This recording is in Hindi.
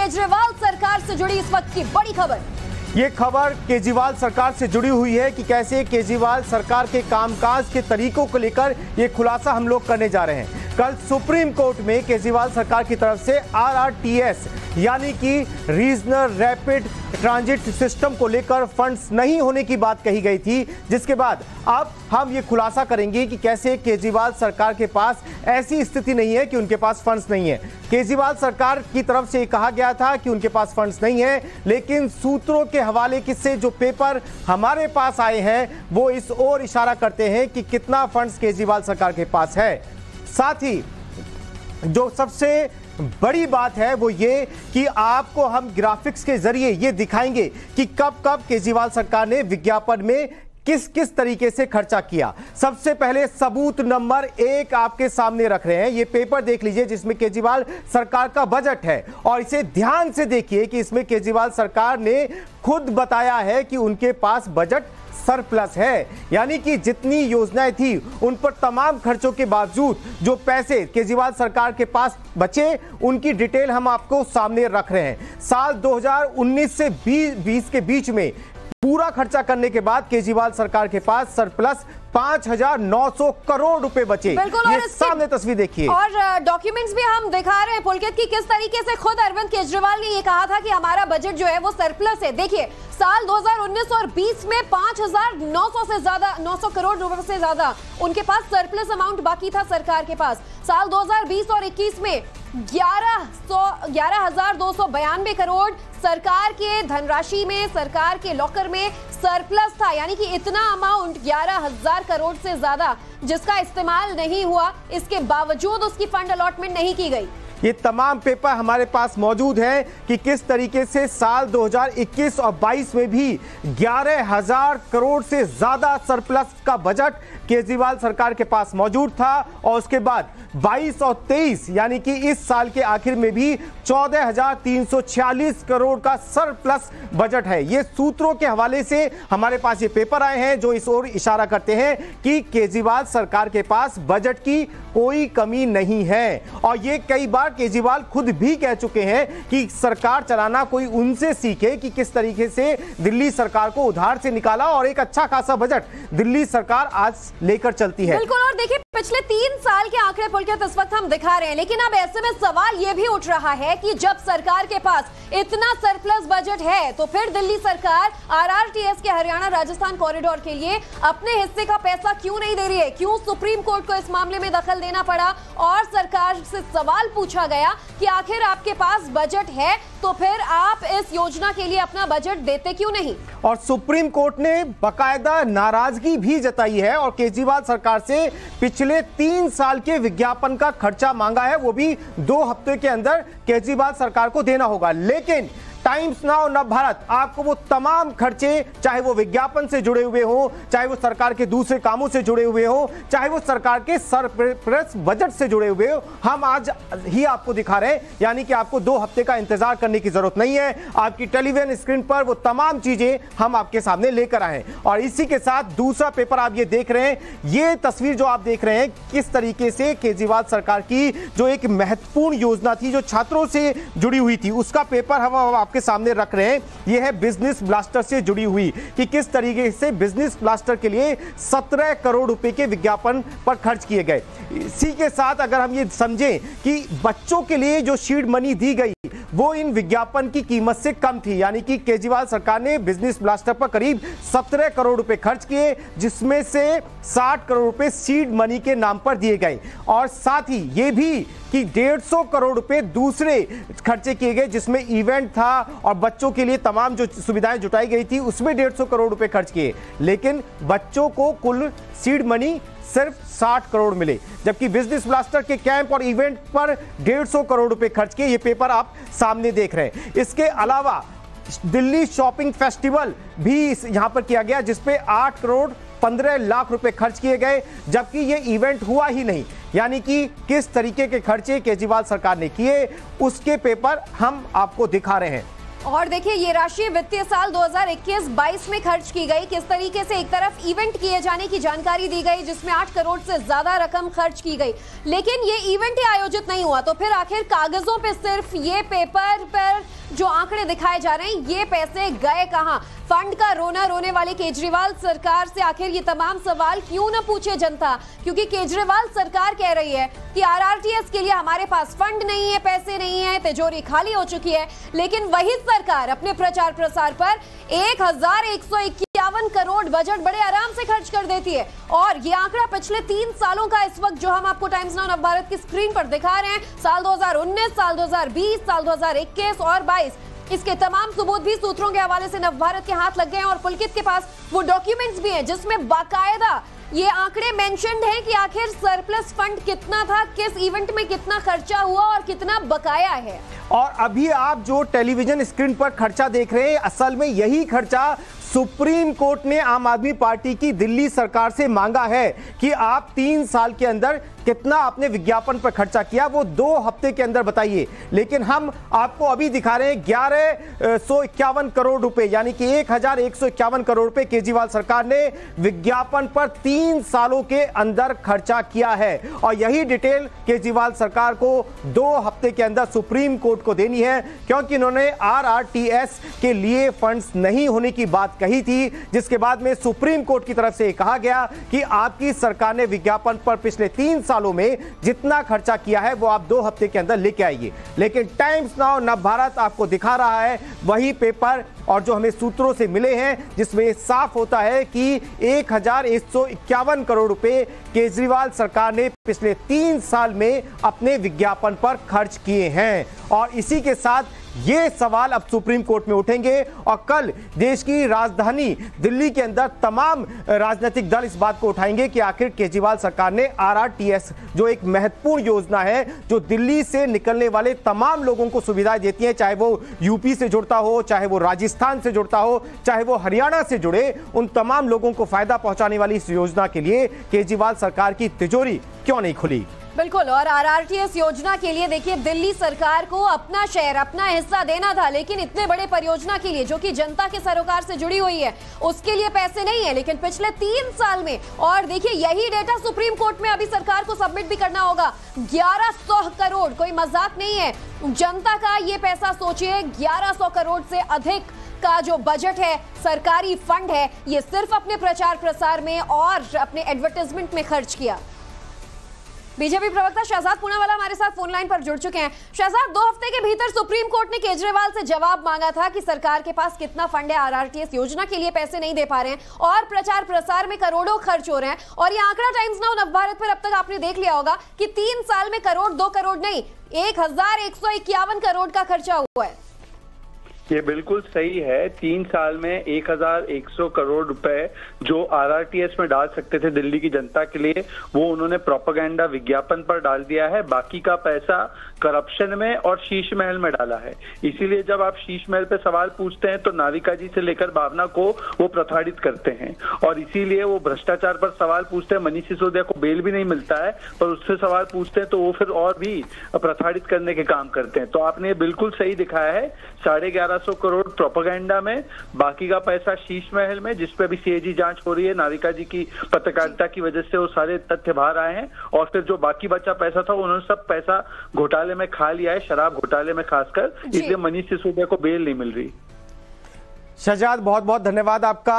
केजरीवाल सरकार से जुड़ी इस वक्त की बड़ी खबर। ये खबर केजरीवाल सरकार से जुड़ी हुई है कि कैसे केजरीवाल सरकार के कामकाज के तरीकों को लेकर ये खुलासा हम लोग करने जा रहे हैं। कल सुप्रीम कोर्ट में केजरीवाल सरकार की तरफ से आरआरटीएस यानी कि रीजनल रैपिड ट्रांजिट सिस्टम को लेकर फंड्स नहीं होने की बात कही गई थी, जिसके बाद अब हम ये खुलासा करेंगे कि कैसे केजरीवाल सरकार के पास ऐसी स्थिति नहीं है कि उनके पास फंड्स नहीं है। केजरीवाल सरकार की तरफ से कहा गया था कि उनके पास फंड्स नहीं है, लेकिन सूत्रों के हवाले से जो पेपर हमारे पास आए हैं वो इस ओर इशारा करते हैं कि कितना फंड्स केजरीवाल सरकार के पास है। साथ ही जो सबसे बड़ी बात है वो ये कि आपको हम ग्राफिक्स के जरिए ये दिखाएंगे कि कब कब केजरीवाल सरकार ने विज्ञापन में किस किस तरीके से खर्चा किया। सबसे पहले सबूत नंबर 1 आपके सामने रख रहे हैं, ये पेपर देख लीजिए जिसमें केजरीवाल सरकार का बजट है, और इसे ध्यान से देखिए कि इसमें केजरीवाल सरकार ने खुद बताया है कि उनके पास बजट सरप्लस है, यानी कि जितनी योजनाएं थी उन पर तमाम खर्चों के बावजूद जो पैसे केजरीवाल सरकार के पास बचे उनकी डिटेल हम आपको सामने रख रहे हैं। साल 2019 से 20 के बीच में पूरा खर्चा करने के बाद केजरीवाल सरकार के पास सरप्लस 5,900 करोड़ रुपए बचे। ये सामने तस्वीर देखिए और डॉक्यूमेंट्स भी हम दिखा रहे हैं पुलकित की किस तरीके से खुद अरविंद केजरीवाल ने ये कहा था कि हमारा बजट जो है वो सरप्लस है। देखिए साल 2019 और 20 में 5,900 से ज्यादा 900 करोड़ रुपए से ज्यादा उनके पास सरप्लस अमाउंट बाकी था सरकार के पास। साल 2020 और 21 में 11,292 करोड़ सरकार के धनराशि में सरकार के लॉकर में सरप्लस था, यानी कि इतना अमाउंट 11,000 करोड़ से ज्यादा जिसका इस्तेमाल नहीं हुआ, इसके बावजूद उसकी फंड अलॉटमेंट नहीं की गई। ये तमाम पेपर हमारे पास मौजूद हैं कि किस तरीके से साल 2021 और 22 में भी 11,000 करोड़ से ज़्यादा सरप्लस का बजट केजरीवाल सरकार के पास मौजूद था, और उसके बाद 22 और 23 यानी कि इस साल के आखिर में भी 14,346 करोड़ का सरप्लस बजट है। ये सूत्रों के हवाले से हमारे पास ये पेपर आए हैं जो इस ओर इशारा करते हैं कि केजरीवाल सरकार के पास बजट की कोई कमी नहीं है, और ये कई बार केजरीवाल खुद भी कह चुके हैं कि सरकार चलाना कोई उनसे सीखे कि किस तरीके से दिल्ली सरकार को उधार से निकाला और एक अच्छा खासा बजट दिल्ली सरकार आज लेकर चलती है। बिल्कुल, और देखिए पिछले 3 साल के आंकड़े पुलकित इस वक्त हम दिखा रहे हैं, लेकिन अब ऐसे में सवाल ये भी उठ रहा है कि जब सरकार के पास इतना सरप्लस बजट है तो फिर दिल्ली सरकार आरआरटीएस के हरियाणा राजस्थान कॉरिडोर के लिए अपने हिस्से का पैसा क्यों नहीं दे रही है? क्यों सुप्रीम कोर्ट को इस मामले में दखल देना पड़ा? और सरकार से सवाल पूछा गया कि आखिर आपके पास बजट है तो फिर आप इस योजना के लिए अपना बजट देते क्यों नहीं? और सुप्रीम कोर्ट ने बाकायदा नाराजगी भी जताई है और केजरीवाल सरकार से पिछले 3 साल के विज्ञापन का खर्चा मांगा है, वो भी 2 हफ्ते के अंदर केजरीवाल सरकार को देना होगा। लेकिन टाइम्स नाउ नवभारत आपको वो तमाम खर्चे, चाहे वो विज्ञापन से जुड़े हुए हो, चाहे वो सरकार के दूसरे कामों से जुड़े हुए हो, चाहे वो सरकार के सरप्लस बजट से जुड़े हुए हो, हम आज ही आपको दिखा रहे हैं, यानी कि आपको 2 हफ्ते का इंतजार करने की जरूरत नहीं है। आपकी टेलीविजन स्क्रीन पर वो तमाम चीजें हम आपके सामने लेकर आए। और इसी के साथ दूसरा पेपर आप ये देख रहे हैं, ये तस्वीर जो आप देख रहे हैं किस तरीके से केजरीवाल सरकार की जो एक महत्वपूर्ण योजना थी जो छात्रों से जुड़ी हुई थी उसका पेपर हम के सामने रख रहे हैं। यह है बिजनेस ब्लास्टर से जुड़ी हुई कि किस तरीके से बिजनेस ब्लास्टर के लिए 17 करोड़ रुपए के विज्ञापन पर खर्च किए गए। इसी के साथ अगर हम ये समझें कि बच्चों के लिए जो सीड मनी दी गई वो इन विज्ञापन की कीमत से कम थी, यानी कि केजरीवाल सरकार ने बिजनेस ब्लास्टर पर करीब 17 करोड़ रुपए खर्च किए, जिसमें से 60 करोड़ रुपए सीड मनी के नाम पर दिए गए, और साथ ही ये भी कि 150 करोड़ रुपए दूसरे खर्चे किए गए जिसमें इवेंट था और बच्चों के लिए तमाम जो सुविधाएं जुटाई गई थी उसमें 150 करोड़ रुपए खर्च किए, लेकिन बच्चों को कुल सीड मनी सिर्फ 60 करोड़ मिले, जबकि बिजनेस ब्लास्टर के कैंप और इवेंट पर 150 करोड़ रुपए खर्च किए। ये पेपर आप सामने देख रहे हैं। इसके अलावा दिल्ली शॉपिंग फेस्टिवल भी यहां पर किया गया जिसपे 8 करोड़ 15 लाख रुपए खर्च किए गए, जबकि ये इवेंट हुआ ही नहीं, यानी कि किस तरीके के खर्चे केजरीवाल सरकार ने किए उसके पेपर हम आपको दिखा रहे हैं। और देखिए ये राशि वित्तीय साल 2021-22 में खर्च की गई। किस तरीके से एक तरफ इवेंट किए जाने की जानकारी दी गई जिसमें 8 करोड़ से ज्यादा रकम खर्च की गई, लेकिन ये इवेंट ही आयोजित नहीं हुआ। तो फिर आखिर कागजों पे सिर्फ ये पेपर पर जो आंकड़े दिखाए जा रहे हैं, ये पैसे गए कहां? फंड का रोना रोने वाले केजरीवाल सरकार से आखिर ये तमाम सवाल क्यों न पूछे जनता, क्योंकि केजरीवाल सरकार कह रही है कि आरआरटीएस के लिए हमारे पास फंड नहीं है, पैसे नहीं है, तिजोरी खाली हो चुकी है। लेकिन वही सरकार अपने प्रचार प्रसार पर 1151 करोड़ बजट बड़े आराम से खर्च कर देती है। और ये आंकड़ा पिछले 3 सालों का इस वक्त जो हम आपको टाइम्स नाउ नवभारत की स्क्रीन पर दिखा रहे हैं, साल 2019, साल 2020, साल 2021 और 22, इसके तमाम सबूत भी सूत्रों के हवाले से नवभारत के हाथ लग गए हैं। और पुलकित के पास वो डॉक्यूमेंट्स भी हैं जिसमें बाकायदा ये आंकड़े मेंशन्ड हैं कि आखिर सरप्लस फंड कितना था, किस इवेंट में कितना खर्चा हुआ और कितना बकाया है। और अभी आप जो टेलीविजन स्क्रीन पर खर्चा देख रहे हैं, असल में यही खर्चा सुप्रीम कोर्ट ने आम आदमी पार्टी की दिल्ली सरकार से मांगा है कि आप 3 साल के अंदर कितना आपने विज्ञापन पर खर्चा किया, वो 2 हफ्ते के अंदर बताइए। लेकिन हम आपको अभी दिखा रहे हैं 1151 करोड़ रुपए, यानी कि 1151 करोड़ रुपए केजरीवाल सरकार ने विज्ञापन पर 3 सालों के अंदर खर्चा किया है। और यही डिटेल केजरीवाल सरकार को 2 हफ्ते के अंदर सुप्रीम कोर्ट को देनी है, क्योंकि इन्होंने आरआरटीएस के लिए फंड्स नहीं होने की बात कही थी, जिसके बाद में सुप्रीम कोर्ट की तरफ से कहा गया कि आपकी सरकार ने विज्ञापन पर पिछले 3 सालों में जितना खर्चा किया है वो आप 2 हफ्ते के अंदर लेके आइए। लेकिन टाइम्स नाउ नवभारत आपको दिखा रहा है वही पेपर और जो हमें सूत्रों से मिले हैं, जिसमें साफ होता है कि 1151 करोड़ रुपए केजरीवाल सरकार ने पिछले 3 साल में अपने विज्ञापन पर खर्च किए हैं। और इसी के साथ ये सवाल अब सुप्रीम कोर्ट में उठेंगे और कल देश की राजधानी दिल्ली के अंदर तमाम राजनीतिक दल इस बात को उठाएंगे कि आखिर केजरीवाल सरकार ने आरआरटीएस, जो एक महत्वपूर्ण योजना है जो दिल्ली से निकलने वाले तमाम लोगों को सुविधाएं देती है, चाहे वो यूपी से जुड़ता हो, चाहे वो राजस्थान से जुड़ता हो, चाहे वो हरियाणा से जुड़े, उन तमाम लोगों को फायदा पहुंचाने वाली इस योजना के लिए केजरीवाल सरकार की तिजोरी क्यों नहीं खुली? बिल्कुल। और आरआरटीएस योजना के लिए देखिए दिल्ली सरकार को अपना शेयर, अपना हिस्सा देना था, लेकिन इतने बड़े परियोजना के लिए जो कि जनता के सरोकार से जुड़ी हुई है उसके लिए पैसे नहीं है। लेकिन पिछले 3 साल में, और देखिए यही डेटा सुप्रीम कोर्ट में अभी सरकार को सबमिट भी करना होगा, 1100 करोड़, कोई मजाक नहीं है जनता का ये पैसा। सोचिए 1100 करोड़ से अधिक का जो बजट है, सरकारी फंड है, ये सिर्फ अपने प्रचार प्रसार में और अपने एडवर्टाइजमेंट में खर्च किया। बीजेपी प्रवक्ता शहजाद पुनावाला हमारे साथ फोन लाइन पर जुड़ चुके हैं। शहजाद, 2 हफ्ते के भीतर सुप्रीम कोर्ट ने केजरीवाल से जवाब मांगा था कि सरकार के पास कितना फंड है, आरआरटीएस योजना के लिए पैसे नहीं दे पा रहे हैं और प्रचार प्रसार में करोड़ों खर्च हो रहे हैं। और ये आंकड़ा टाइम्स नाउ नवभारत पर अब तक आपने देख लिया होगा कि 3 साल में 1 करोड़ 2 करोड़ नहीं, 1151 करोड़ का खर्चा हुआ है। ये बिल्कुल सही है। 3 साल में 1100 करोड़ रुपए जो आरआरटीएस में डाल सकते थे दिल्ली की जनता के लिए, वो उन्होंने प्रोपेगेंडा विज्ञापन पर डाल दिया है। बाकी का पैसा करप्शन में और शीश महल में डाला है। इसीलिए जब आप शीश महल पे सवाल पूछते हैं तो नारिका जी से लेकर भावना को वो प्रताड़ित करते हैं, और इसीलिए वो भ्रष्टाचार पर सवाल पूछते हैं। मनीष सिसोदिया को बेल भी नहीं मिलता है, पर उससे सवाल पूछते हैं तो वो फिर और भी प्रताड़ित करने के काम करते हैं। तो आपने ये बिल्कुल सही दिखाया है, 1150 करोड़ प्रोपेगेंडा में, बाकी का पैसा शीश महल में, जिसपे अभी सीएजी जांच हो रही है। नारिका जी की पत्रकारिता की वजह से वो सारे तथ्य बाहर आए हैं। और फिर जो बाकी बचा पैसा था उन्होंने सब पैसा घोटाले में खा लिया है, शराब घोटाले में खासकर, इसलिए मनीष सिसोदिया को बेल नहीं मिल रही। शहजाद, बहुत बहुत धन्यवाद आपका।